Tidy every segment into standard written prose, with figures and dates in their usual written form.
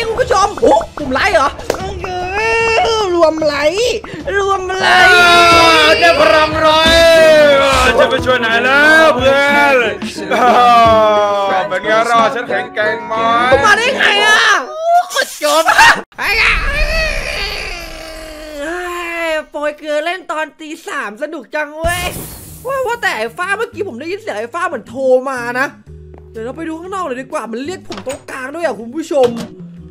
นี้คุณผู้ชมโอ้กลุ่มไลค์เหรอรวมไลค์รวมไลค์เจ้าพลังร้อยจะไปช่วยไหนแล้วเพื่อนเป็นไงรอฉันแข็งแกร่งไหมมาได้ไงอ่ะจบโปรยเกลือเล่นตอนตีสามสนุกจังเว้ยว่าแต่ไอ้ฟ้าเมื่อกี้ผมได้ยินเสียงไอ้ฟ้าเหมือนโทรมานะเดี๋ยวเราไปดูข้างนอกเลยดีกว่ามันเรียกผมตรงกลางด้วยอ่ะคุณผู้ชม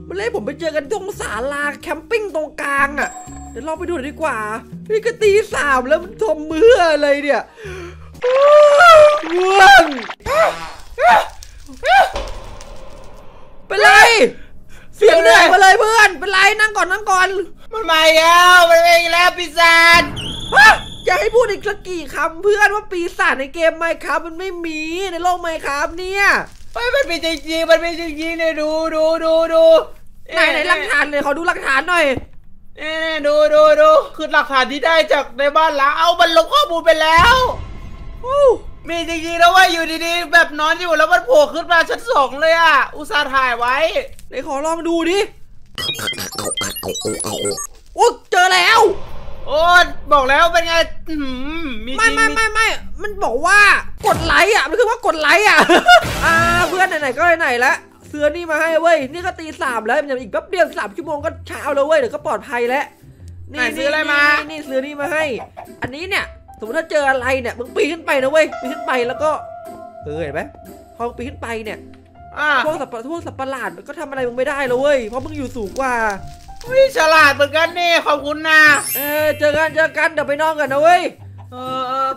มันเรียกผมไปเจอกันตรงศาลาแคมปิ้งตรงกลางอ่ะเดี๋ยวเราไปดูดีกว่านี่ก็ตีสามแล้วมันทอมเมื่ออะไรเนี่ยว้าวเป็นไรเสียงเหนื่อยมาเลยเพื่อนเป็นไรนั่งก่อนนั่งก่อนมันมาแล้วมันมาแล้วปีศาจอย่าให้พูดอีกสักกี่คำเพื่อนว่าปีศาจในเกมไมค์ครับมันไม่มีในโลกไมค์ครับเนี่ยมันเป็นจริงๆมันเป็นจริงๆเลยดูไหนหลักฐานเลยขอดูหลักฐานหน่อยดูคือหลักฐานที่ได้จากในบ้านหลังเอามันลบข้อมูลไปแล้วมีจริงๆแล้วว่าอยู่ดีๆแบบนอนอยู่แล้วมันโผล่ขึ้นมาชั้นสองเลยอ่ะอุตส่าห์ถ่ายไว้เดี๋ยวขอลองดูดิโอ้เจอแล้วโอ้บอกแล้วเป็นไงไม่มันบอกว่ากดไลค์อ่ะมันคือว่ากดไลค์อ่ะเพื่อนไหนๆก็ไหนๆแล้วเสื้อนี่มาให้เว้ยนี่ก็ตีสามแล้วมันยังอีกแป๊บเดียว3 ชั่วโมงก็เช้าแล้วเว้ยเดี๋ยวก็ปลอดภัยแล้วนี่ซื้ออะไรมานี่ซื้อนี่มาให้อันนี้เนี่ยสมมติถ้าเจออะไรเนี่ยมึงปีนขึ้นไปนะเว้ยปีนขึ้นไปแล้วก็เห็นไหมพอปีนขึ้นไปเนี่ยพวกสัตว์ประหลาดมันก็ทำอะไรมึงไม่ได้แล้วเว้ยเพราะมึงอยู่สูงกว่าวิฉลาดเหมือนกันนี่ขอบคุณนะเจอกันเดี๋ยวไปนอนกันนะเว้ย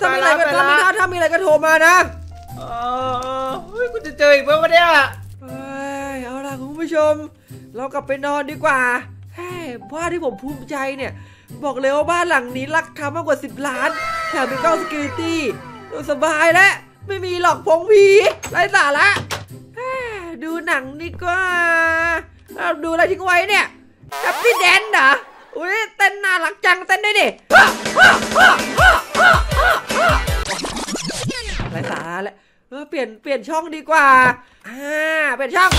ถ้ามีอะไรก็โทรมานะกูจะเจออีกเมื่อวันเนี้ยเอาล่ะคุณผู้ชมเรากลับไปนอนดีกว่าว่าที่ผมภูมิใจเนี่ยบอกเลยว่าบ้านหลังนี้ราคามากกว่า10 ล้านแถมเป็นกล้อง security สบายและไม่มีหลอกพงผีไร้สาระดูหนังดีกว่าดูอะไรทิ้งไว้เนี่ยแฮปปี้แดนซ์เหรออุ้ยเต้นน่ารักจังเต้นได้ดิไร้สาระและเปลี่ยนช่องดีกว่าเป็นช่อง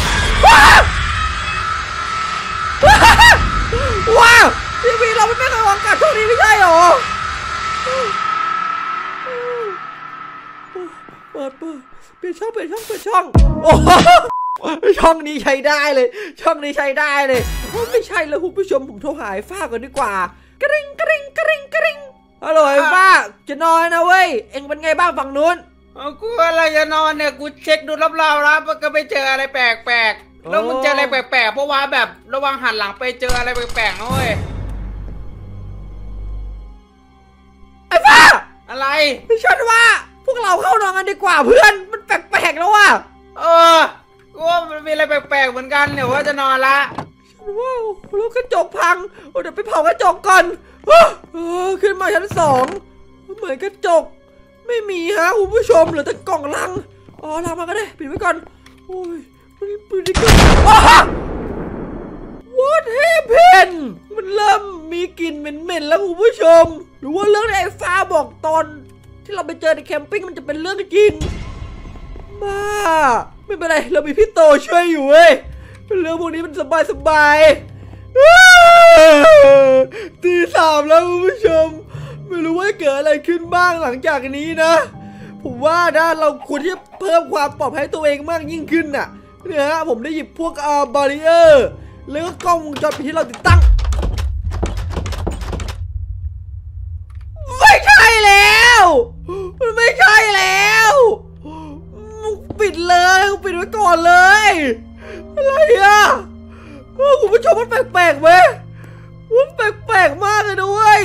ว้าวทีวีเราไม่เคยวางกัดช่องนี้ไม่ใช่หรอเปลี่ยนช่องโอ้ช่องนี้ใช้ได้เลยไม่ใช่แล้วคุณผู้ชมผมโทรหาฟ้าก่อนดีกว่ากริ๊งฮัลโหลฟ้าจะนอนนะเว้ยเอ็งเป็นไงบ้างฝั่งนู้นกูอะไรจะนอนเนี่ยกูเช็คดูรอบๆแล้วก็ไปเจออะไรแปลกๆแล้วมันเจออะไรแปลกๆเพราะว่าแบบระวังหันหลังไปเจออะไรแปลกๆนะเว้ยไอ้บ้าอะไรฉันว่าพวกเราเข้านอนกันดีกว่าเพื่อนมันแปลกๆแล้วว่ะกูว่ามันมีอะไรแปลกๆเหมือนกันเดี๋ยวว่าจะนอนละฉันว่าแล้วกระจกพังเดี๋ยวไปเผากระจกก่อนขึ้นมาชั้น 2เหมือนกระจกไม่มีฮะคุณผู้ชมเหลือแต่กล่องลังลังมาก็ได้ปิดไว้ก่อนโอ้ยปิดดิค่ะ What happened มันเริ่มมีกลิ่นเหม็นๆแล้วคุณผู้ชมหรือว่าเรื่องไอ้ฟ้าบอกตอนที่เราไปเจอในแคมปิ้งมันจะเป็นเรื่องกลิ่นบ้าไม่เป็นไรเรามีพี่โตช่วยอยู่เว้ยเรื่องพวกนี้มันสบายตี 3แล้วคุณผู้ชมไม่รู้ว่าเกิดอะไรขึ้นบ้างหลังจากนี้นะผมว่านะเราควรที่จะเพิ่มความปลอดภัยตัวเองมากยิ่งขึ้นน่ะเนี่ยฮะผมได้หยิบพวกบาริเออร์แล้วก็กล้องวงจรปิดที่เราติดตั้งไม่ใช่แล้วมันไม่ใช่แล้วปิดเลยปิดไว้ก่อนเลยอะไรอ่ะคุณผู้ชมมันแปลกๆเว้ยมันแปลกๆมากเลยด้วย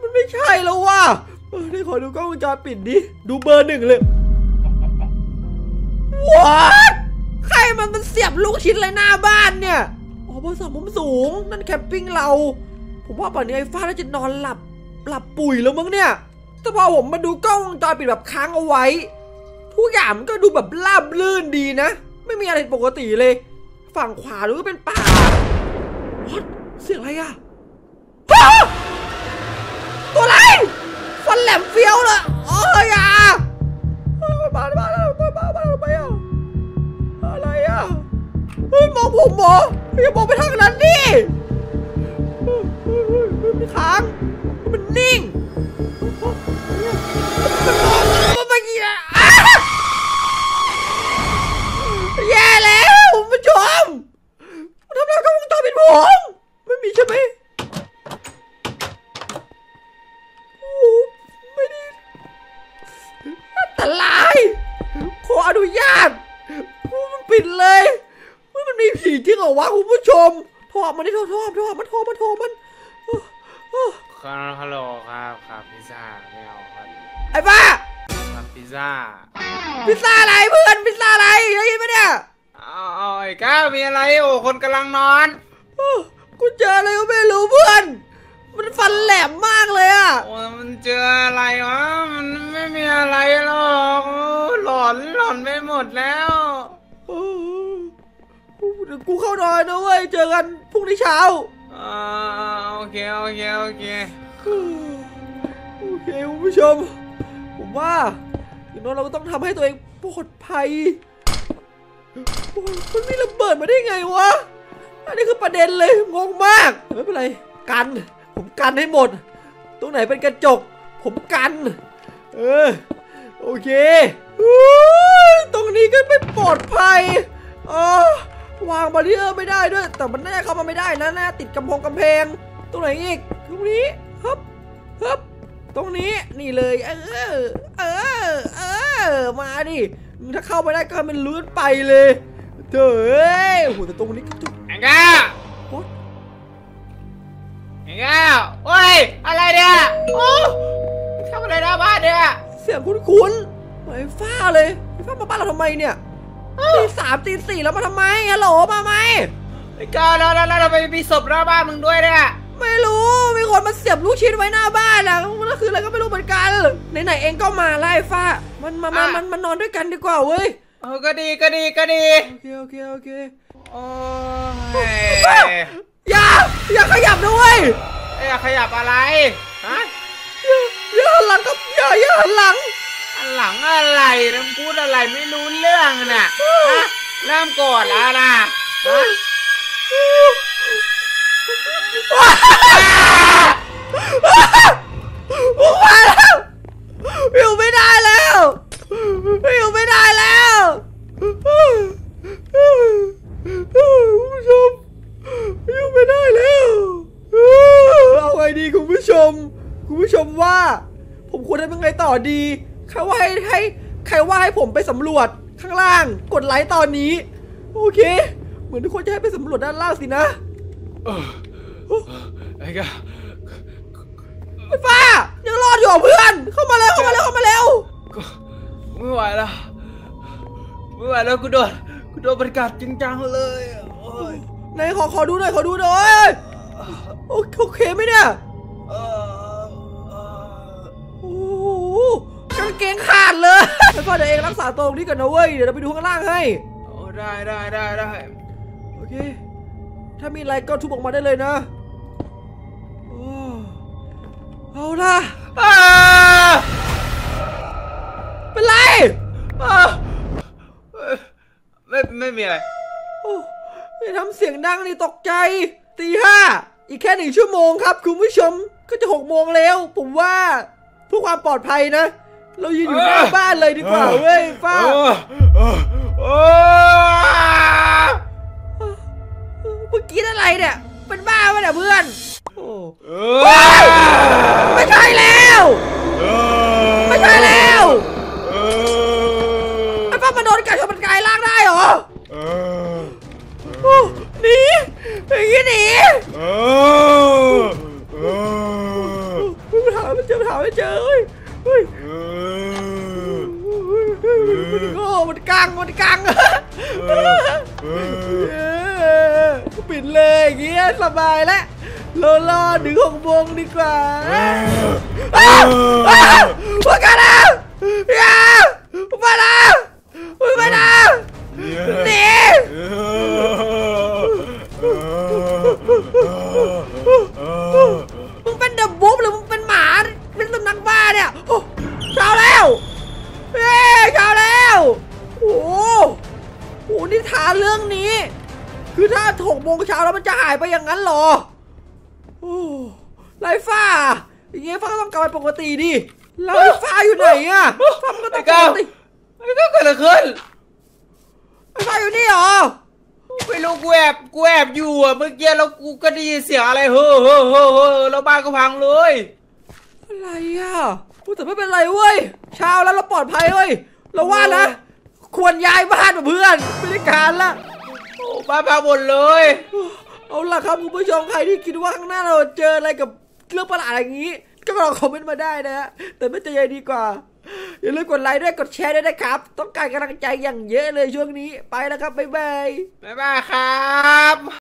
มันไม่ใช่แล้วว่ะได้ขอดูกล้องวงจรปิดดิดูเบอร์ 1เลยว้าใครมันเสียบลูกชิ้นเลยหน้าบ้านเนี่ยเบอร์ 2มุมสูงนั่นแคมปิ้งเราผมว่าป่านนี้ไอ้ฟ้าน่าจะนอนหลับปุ๋ยแล้วมั้งเนี่ยแต่พอผมมาดูกล้องวงจรปิดแบบค้างเอาไว้ทุกอย่างมันก็ดูแบบราบรื่นดีนะไม่มีอะไรปกติเลยฝั่งขวาหรือก็เป็นป่าเสียงอะไรอ่ะตัวอะไรฟันแหลมเฟี้ยวเลยโอ้ยมาแล้ว บอกอย่าบอกไปทางนั้นดิมันค้างมันนิ่งมันมากี่นะแย่แล้วคุณผู้ชมทำลายกล้องวงจรปิดผมไม่มีใช่ไหมโอ้ไม่ได้อันตรายขออนุญาตมันปิดเลยมันมีผีจริงเหรอวะคุณผู้ชมโทรมันได้โทรมันฮัลโหลครับพิซซ่าไม่เอาครับไอ้บ้าครับพิซซ่าอะไรเพื่อนพิซซ่าอะไรได้ยินไหมเนี่ยเอาไอ้ก้าวมีอะไรโอ้คนกำลังนอนกูเจออะไรก็ไม่รู้เพื่อนมันฟันแหลมมากเลยอ่ะโอ้มันเจออะไรวะมันไม่มีอะไรหรอกหลอนไปหมดแล้วกูเข้านอนนะเว้ยเจอกันพรุ่งนี้เช้าโอเคคุณผู้ชมผมว่าอย่างน้อยเราก็ต้องทำให้ตัวเองปลอดภัยมันมีระเบิดมาได้ไงวะอันนี้คือประเด็นเลยงงมากไม่เป็นไรกันผมกันให้หมดตรงไหนเป็นกระจกผมกันโอเคตรงนี้ก็ไม่ปลอดภัยวางบารีเออร์ไม่ได้ด้วยแต่มันแน่เข้ามาไม่ได้นะแน่ติดกำแพงตรงไหนอีกตรงนี้ฮึบตรงนี้นี่เลยมาดิถ้าเข้าไปได้ก็มันลื้นไปเลยเถอะเฮ้ยโหแต่ตรงนี้ก็จุกแองก้าวโอ้ยอะไรเนี่ยโอ้เข้ามาในหน้าบ้านเนี่ยเสียงคุ้นๆไอ้ฟ้าเลยไอ้ฟ้ามาบ้านเราทำไมเนี่ยตี 3 ตี 4แล้วมาทำไมฮัลโหลมาไหมไอ้ก้าวแล้วทำไมมีศพหน้าบ้านมึงด้วยเนี่ยไม่รู้มีคนมาเสียบลูกชิ้นไว้หน้าบ้านอ่ะนั่นคืออะไรก็ไม่รู้เหมือนกันไหนเองก็มาไล่ฟ้ามันนอนด้วยกันดีกว่าเว้ยก็ดีโอเคโอ้ยอย่าขยับนะเว้ยอย่าขยับอะไรฮะอย่าหันหลังครับอย่าหันหลังอะไรน้ำพูดอะไรไม่รู้เรื่องน่ะเริ่มโกรธแล้วนะว้าวอยู่ไม่ได้แล้วคุณผู้ชมอยู่ไม่ได้แล้วเอาไงดีคุณผู้ชมว่าผมควรทำยังไงต่อดีใครว่าให้ผมไปสำรวจข้างล่างกดไลค์ตอนนี้โอเคเหมือนทุกคนจะให้ไปสำรวจด้านล่างสินะไอ้ก้าฟ้ายังรอดอยู่เพื่อนเข้ามาแล้วไม่ไหวแล้วกูโดนบรรยากาศจริงจังเลยนายขอดูหน่อยโอเคไหมเนี่ยโอ้โหกางเกงขาดเลยแล้วก็เดี๋ยวเองรักษาตรงนี้ก่อนนะเว้ยเดี๋ยวเราไปดูข้างล่างให้ได้โอเคถ้ามีอะไรก็ทุบออกมาได้เลยนะเอาล่ะเป็นไรไม่มีอะไรไม่ทำเสียงดังนี่ตกใจตี 5อีกแค่1 ชั่วโมงครับคุณผู้ชมก็จะ6 โมงแล้วผมว่าเพื่อความปลอดภัยนะเรายืนอยู่หน้าบ้านเลยดีกว่าเว้ยฟ้าเมื่อกี้อะไรเนี่ยเป็นบ้าป่ะเนี่ยเพื่อนไม่ใช่แล้วไอ้ป้ามันโดนกัดจนมันกลายร่างได้เหรอหนีอย่างนี้หนีไม่เจอเฮ้ยมันกังปิดเลยอย่างเงี้ยสบายแล้วรอถึง6 โมงดีกว่าว่ากันนะอย่าไปนะหนีมึงเป็นเดบบุ๊บหรือมึงเป็นหมาเป็นสุนัขบ้าเนี่ยเช้าแล้วโอ้โหนิทานเรื่องนี้ คือถ้า6 โมงเช้าแล้วมันจะหายไปอย่างนั้นหรอไรฟ้าอย่างเงี้ยฟ้าต้องกลับไปปกติดิแล้วฟ้าอยู่ไหนอะฟ้ามันก็ต้องปกติไม่ต้องเกิดอะไรขึ้นฟ้าอยู่นี่หรอไม่รู้กูแอบอยู่อะเมื่อกี้แล้วกูก็ได้ยินเสียงอะไรเฮ้อเฮ้อเฮ้อเฮ้อแล้วบ้านก็พังเลยอะไรอะกูแต่ไม่เป็นไรเว้ยเช้าแล้วเราปลอดภัยเว้ยเราว่านะควรย้ายบ้านมาเพื่อนไม่ได้การละบ้านพังหมดเลยเอาล่ะครับคุณผู้ชมใครที่คิดว่าข้างหน้าเราเจออะไรกับเรื่องประหลาดอะไรอย่างนี้ก็ลองคอมเมนต์มาได้นะแต่ไม่ใจใหญ่ดีกว่าอย่าลืมกดไลค์ด้วยกดแชร์ด้วยนะครับต้องการกำลังใจอย่างเยอะเลยช่วงนี้ไปแล้วครับบ๊ายบายครับ